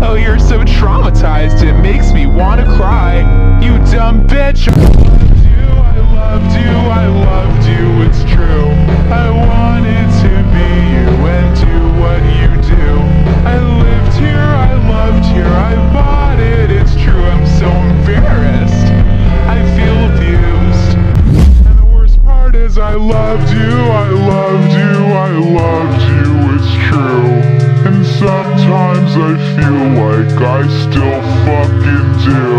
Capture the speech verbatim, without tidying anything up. Oh, you're so traumatized, it makes me wanna cry. You dumb bitch. I loved you, I loved you, I loved you, it's true. I wanted to be you and do what you do. I lived here, I loved here, I bought it, it's true. I'm so embarrassed, I feel abused. And the worst part is I loved you, I loved you, I loved you, it's true. And sometimes I feel like I still fucking do.